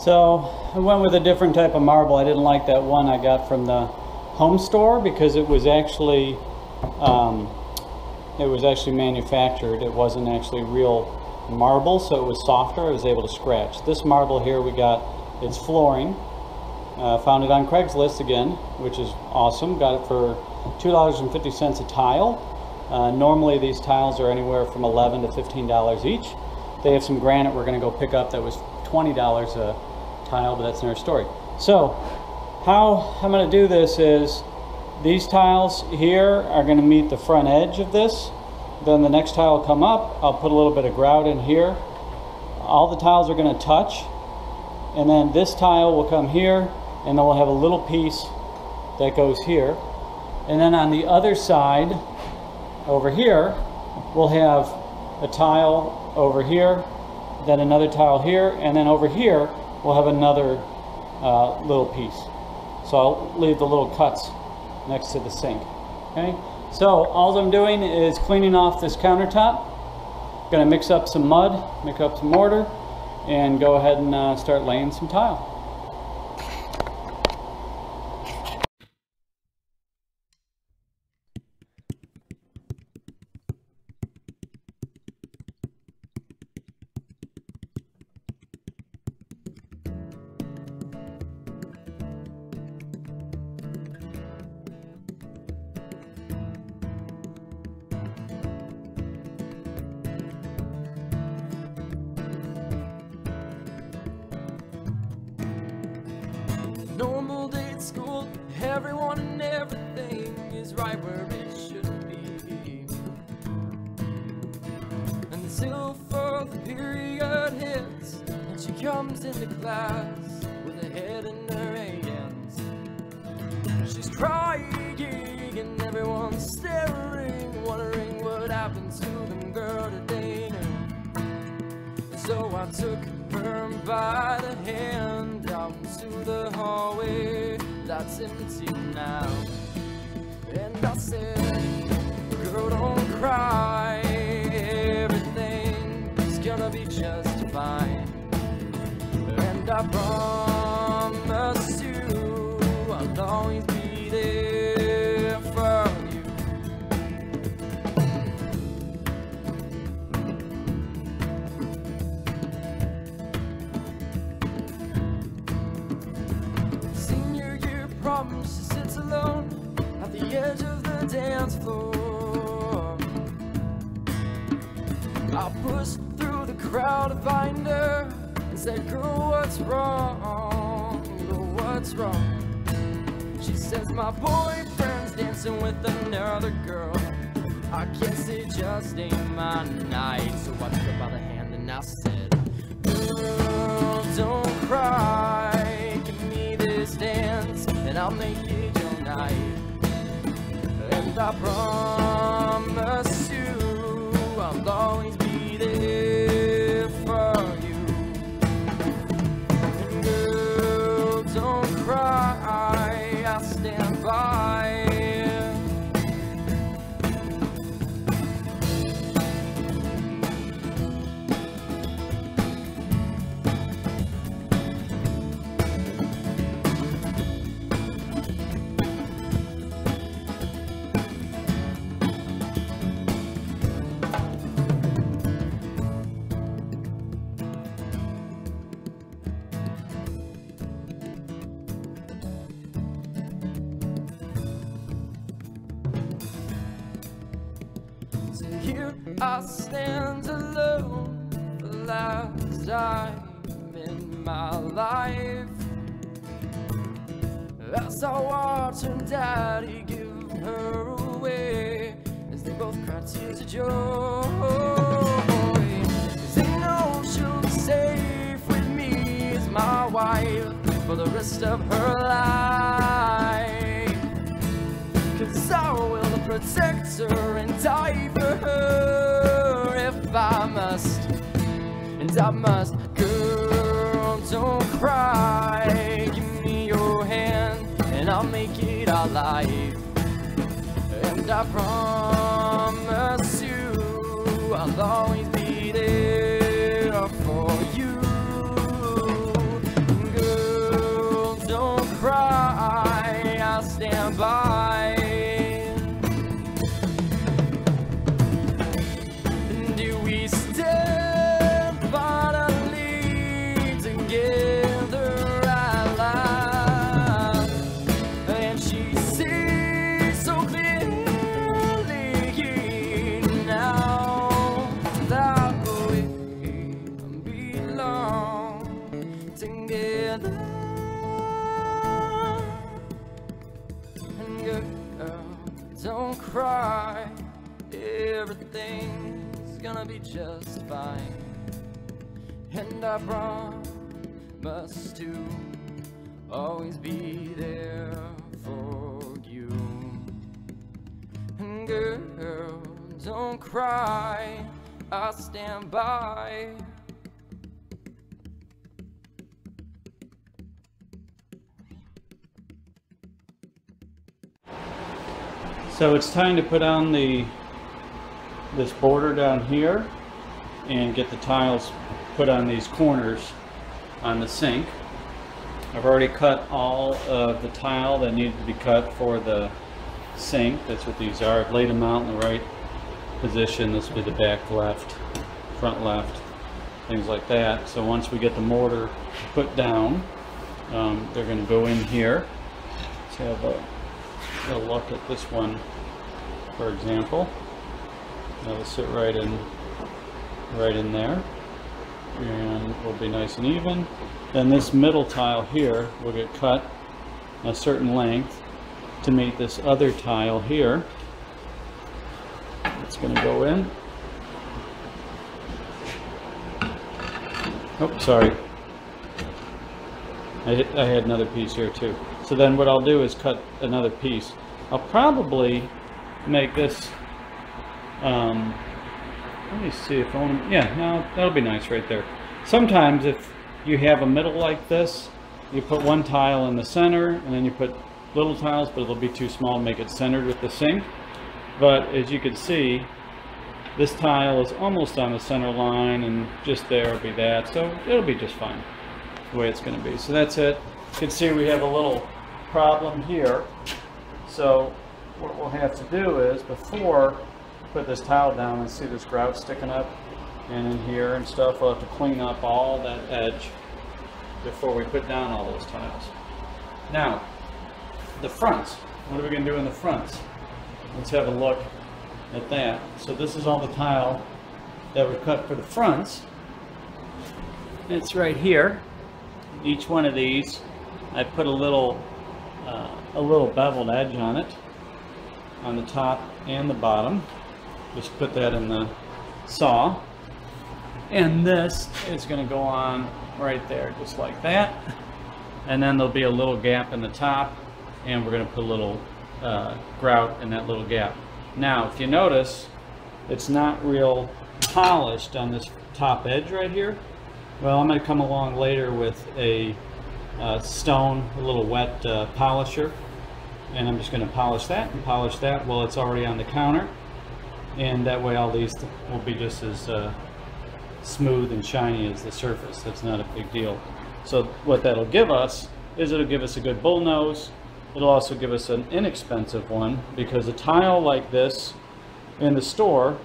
So I went with a different type of marble. I didn't like that one I got from the home store because it was actually manufactured. It wasn't actually real marble, so it was softer. I was able to scratch. This marble here we got, it's flooring. Found it on Craigslist again, which is awesome. Got it for $2.50 a tile. Normally these tiles are anywhere from $11 to $15 each. They have some granite we're going to go pick up that was $20 a tile, but that's another story. So how I'm going to do this is these tiles here are going to meet the front edge of this. Then the next tile will come up. I'll put a little bit of grout in here. All the tiles are going to touch. And then this tile will come here, and then we'll have a little piece that goes here. And then on the other side over here, we'll have a tile over here, then another tile here, and then over here, we'll have another little piece. So I'll leave the little cuts next to the sink. Okay, so all I'm doing is cleaning off this countertop. I'm gonna mix up some mud, mix up some mortar, and go ahead and start laying some tile. Normal day at school, everyone and everything is right where it should be. Until further period hits, and she comes into class with her head in her hands. She's crying and everyone's staring, wondering what happened to them girl today. So I took her by the hand to the hallway that's empty now, and I said, girl, don't cry, everything's gonna be just fine, and I promise you I'll always be there for you. She sits alone at the edge of the dance floor. I pushed through the crowd to find her and said, girl, what's wrong? Girl, what's wrong? She says, my boyfriend's dancing with another girl. I guess it just ain't my night. So I took her by the hand and I said, girl, don't cry, give me this dance and I'll make it your night, and I promise you I'll always be there for you. And girl, don't cry, I'll stand by. I stand alone for the last time in my life, as I watch her daddy give her away, as they both cry tears of joy. They know she'll be safe with me as my wife for the rest of her life, 'cause I will protect her and die for her if I must, and I must. Girl, don't cry, give me your hand and I'll make it our life, and I promise you I'll always be there for you. Don't cry, everything's gonna be just fine. And I promise to always be there for you. And girl, don't cry, I'll stand by. So it's time to put on this border down here and get the tiles put on these corners on the sink. I've already cut all of the tile that needed to be cut for the sink. That's what these are. I've laid them out in the right position. This will be the back left, front left, things like that. So once we get the mortar put down, they're going to go in here. Let's have a look at this one, for example. That'll sit right in there, and it'll be nice and even. Then this middle tile here will get cut a certain length to meet this other tile here. It's going to go in. Oh, sorry. I had another piece here too. So then what I'll do is cut another piece. I'll probably make this, let me see if I want to, yeah, no, that'll be nice right there. Sometimes if you have a middle like this, you put one tile in the center and then you put little tiles, but it'll be too small to make it centered with the sink. But as you can see, this tile is almost on the center line, and just there will be that. So it'll be just fine the way it's going to be. So that's it. You can see we have a little problem here. So what we'll have to do is, before put this tile down, and see this grout sticking up and in here and stuff, we'll have to clean up all that edge before we put down all those tiles. Now, the fronts. What are we going to do in the fronts? Let's have a look at that. So this is all the tile that we cut for the fronts. It's right here. Each one of these, I put a little beveled edge on it, on the top and the bottom. Just put that in the saw. And this is going to go on right there, just like that. And then there'll be a little gap in the top, and we're going to put a little grout in that little gap. Now, if you notice, it's not real polished on this top edge right here. Well, I'm going to come along later with a stone, a little wet polisher, and I'm just going to polish that and polish that while it's already on the counter, and that way all these will be just as smooth and shiny as the surface. That's not a big deal. So what that'll give us is, it'll give us a good bullnose. It'll also give us an inexpensive one, because a tile like this in the store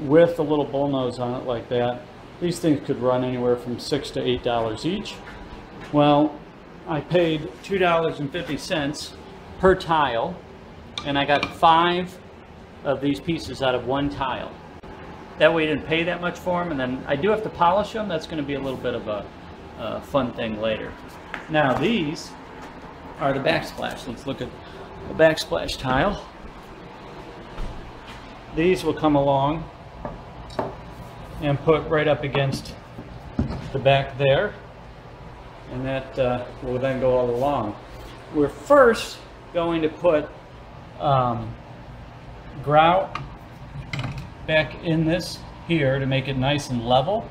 with a little bullnose on it like that, these things could run anywhere from $6 to $8 each. Well, I paid $2.50 per tile, and I got 5 of these pieces out of one tile. That way, I didn't pay that much for them, and then I do have to polish them. That's going to be a little bit of a fun thing later. Now these are the backsplash. Let's look at the backsplash tile. These will come along and put right up against the back there, and that will then go all along. We're first going to put grout back in this here to make it nice and level,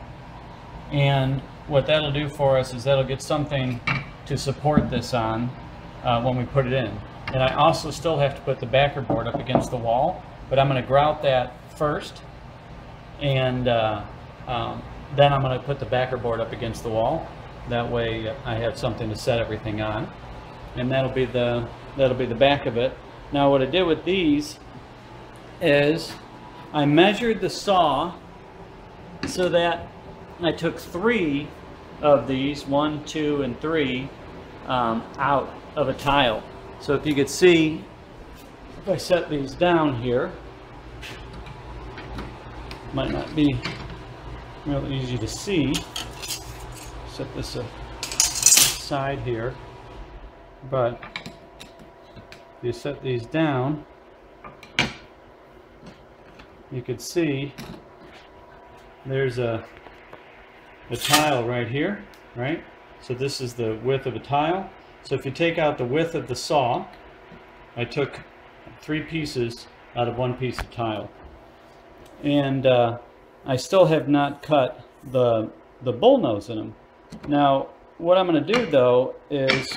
and what that'll do for us is that'll get something to support this on when we put it in. And I also still have to put the backer board up against the wall, but I'm going to grout that first, and then I'm going to put the backer board up against the wall. That way I have something to set everything on, and that'll be the back of it. Now what I did with these is I measured the saw so that I took 3 of these, 1, 2, and 3, out of a tile. So if you could see, if I set these down here, might not be real easy to see. Set this aside here, but if you set these down, you could see there's a tile right here, right? So this is the width of a tile. So if you take out the width of the saw, I took 3 pieces out of 1 piece of tile. And I still have not cut the bullnose in them. Now, what I'm going to do, though, is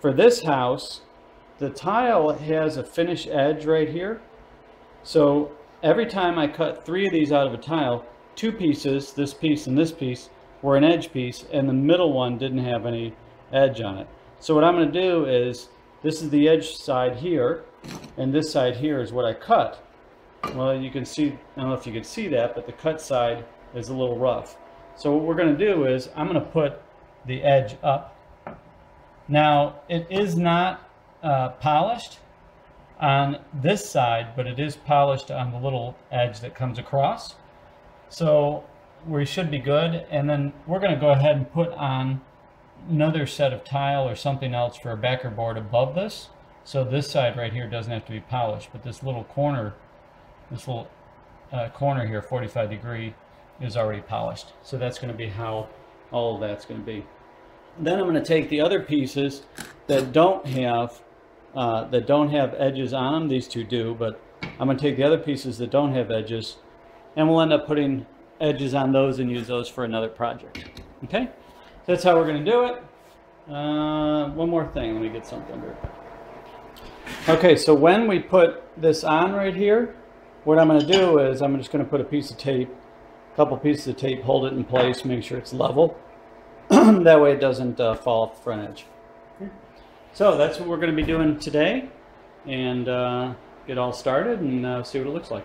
for this house, the tile has a finish edge right here. So every time I cut 3 of these out of a tile, 2 pieces, this piece and this piece, were an edge piece, and the middle one didn't have any edge on it. So what I'm going to do is, this is the edge side here, and this side here is what I cut. Well, you can see, I don't know if you can see that, but the cut side is a little rough. So what we're going to do is, I'm going to put the edge up. Now, it is not polished on this side, but it is polished on the little edge that comes across. So we should be good, and then we're going to go ahead and put on another set of tile or something else for a backer board above this. So this side right here doesn't have to be polished, but this little corner, this little corner here, 45 degree, is already polished. So that's going to be how all of that's going to be. Then I'm going to take the other pieces that don't have edges on them. These two do, but I'm going to take the other pieces that don't have edges, and we'll end up putting edges on those and use those for another project. Okay, that's how we're going to do it. One more thing, let me get something under it. Okay, so when we put this on right here, what I'm going to do is I'm just going to put a piece of tape, a couple pieces of tape, hold it in place, make sure it's level. That way it doesn't fall off the front edge. Okay. So that's what we're going to be doing today, and get all started and see what it looks like.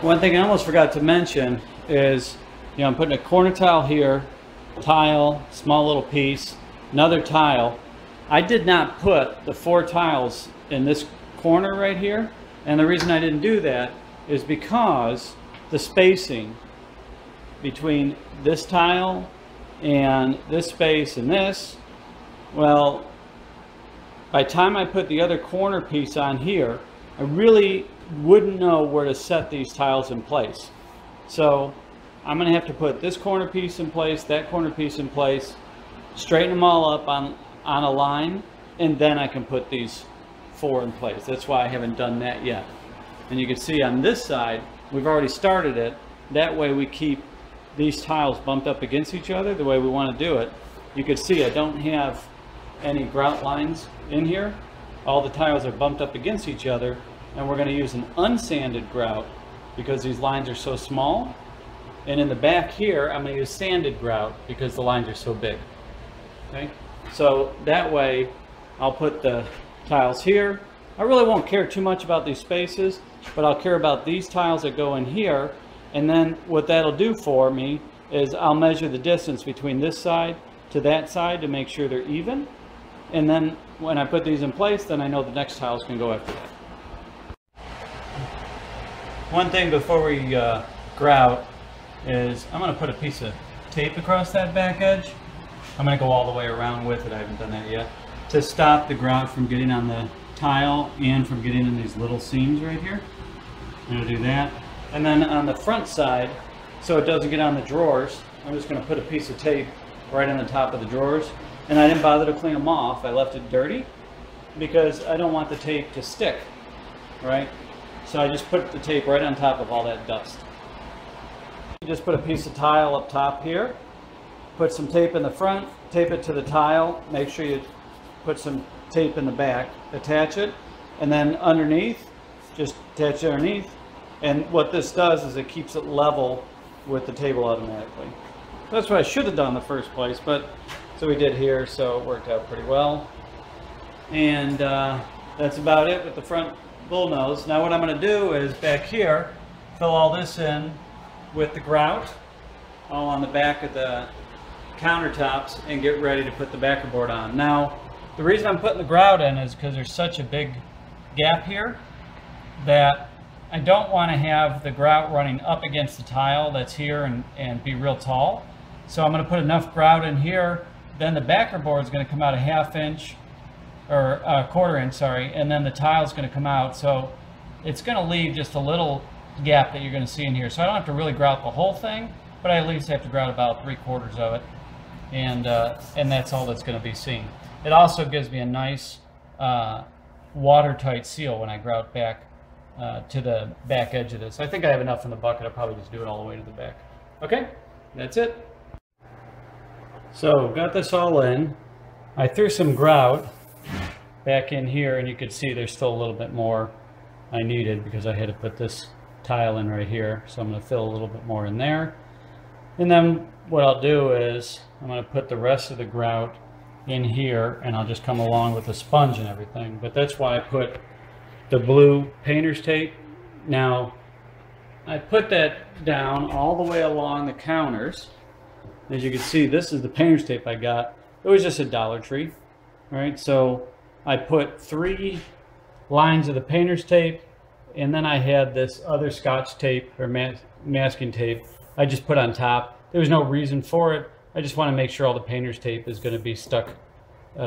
One thing I almost forgot to mention is, you know, I'm putting a corner tile here, tile, small little piece, another tile. I did not put the 4 tiles in this corner right here, and the reason I didn't do that is because the spacing between this tile and this space and this, well, by the time I put the other corner piece on here, I really wouldn't know where to set these tiles in place. So I'm going to have to put this corner piece in place, that corner piece in place, straighten them all up on a line, and then I can put these 4 in place. That's why I haven't done that yet. And you can see on this side, we've already started it. That way we keep these tiles bumped up against each other the way we want to do it. You can see I don't have any grout lines in here. All the tiles are bumped up against each other, and we're going to use an unsanded grout because these lines are so small. And in the back here, I'm going to use sanded grout because the lines are so big. Okay, so that way I'll put the tiles here. I really won't care too much about these spaces, but I'll care about these tiles that go in here. And then what that'll do for me is I'll measure the distance between this side to that side to make sure they're even. And then when I put these in place, then I know the next tiles can go after that. One thing before we grout is I'm going to put a piece of tape across that back edge. I'm going to go all the way around with it. I haven't done that yet. To stop the grout from getting on the tile and from getting in these little seams right here. I'm going to do that. And then on the front side, so it doesn't get on the drawers, I'm just going to put a piece of tape right on the top of the drawers. And I didn't bother to clean them off. I left it dirty because I don't want the tape to stick, right? So I just put the tape right on top of all that dust. You just put a piece of tile up top here, put some tape in the front, tape it to the tile, make sure you put some tape in the back, attach it, and then underneath, just attach it underneath. And what this does is it keeps it level with the table automatically. That's what I should have done in the first place, but so we did here, so it worked out pretty well. And that's about it with the front bullnose. Now what I'm going to do is back here, fill all this in with the grout, all on the back of the countertops, and get ready to put the backer board on. Now, the reason I'm putting the grout in is because there's such a big gap here that I don't want to have the grout running up against the tile that's here and be real tall. So I'm going to put enough grout in here, then the backer board is going to come out a 1/2 inch, or a 1/4 inch, sorry, and then the tile is going to come out. So it's going to leave just a little gap that you're going to see in here. So I don't have to really grout the whole thing, but I at least have to grout about 3/4 of it. And that's all that's going to be seen. It also gives me a nice watertight seal when I grout back to the back edge of this. I think I have enough in the bucket. I'll probably just do it all the way to the back. Okay, that's it. So got this all in. I threw some grout back in here, and you can see there's still a little bit more I needed because I had to put this tile in right here. So I'm going to fill a little bit more in there. And then what I'll do is I'm going to put the rest of the grout in here, and I'll just come along with a sponge and everything. But that's why I put the blue painter's tape. Now I put that down all the way along the counters. As you can see, this is the painter's tape I got. It was just a Dollar Tree. All right, so I put 3 lines of the painter's tape, and then I had this other Scotch tape or masking tape I just put on top. There was no reason for it. I just want to make sure all the painter's tape is going to be stuck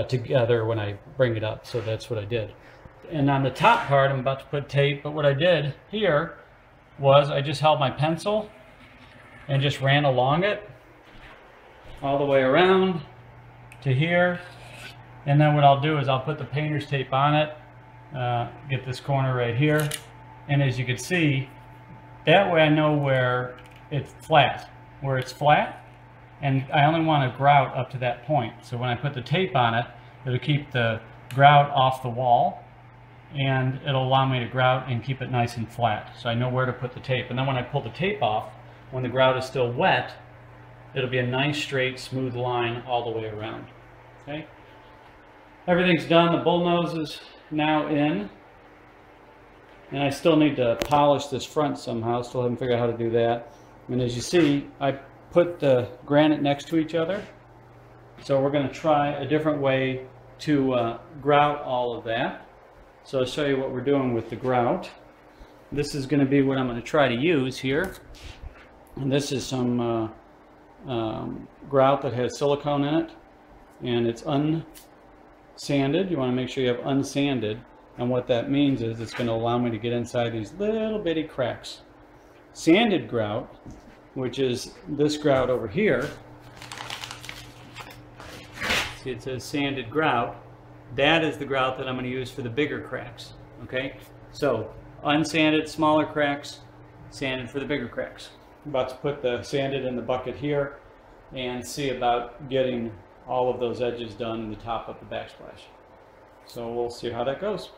together when I bring it up. So that's what I did. And on the top part, I'm about to put tape, but what I did here was I just held my pencil and just ran along it all the way around to here. And then what I'll do is I'll put the painter's tape on it, get this corner right here. And as you can see, that way I know where it's flat, and I only want to grout up to that point. So when I put the tape on it, it'll keep the grout off the wall, and it'll allow me to grout and keep it nice and flat. So I know where to put the tape. And then when I pull the tape off, when the grout is still wet, it'll be a nice, straight, smooth line all the way around. Okay? Everything's done. The bullnose is now in. And I still need to polish this front somehow. Still haven't figured out how to do that. And as you see, I put the granite next to each other. So we're going to try a different way to grout all of that. So I'll show you what we're doing with the grout. This is going to be what I'm going to try to use here. And this is some grout that has silicone in it, and it's unsanded. You want to make sure you have unsanded, and what that means is it's going to allow me to get inside these little bitty cracks. Sanded grout, which is this grout over here, see it says sanded grout, that is the grout that I'm going to use for the bigger cracks. Okay, so unsanded, smaller cracks, sanded for the bigger cracks. I'm about to put the sanded in the bucket here and see about getting all of those edges done in the top of the backsplash. So we'll see how that goes.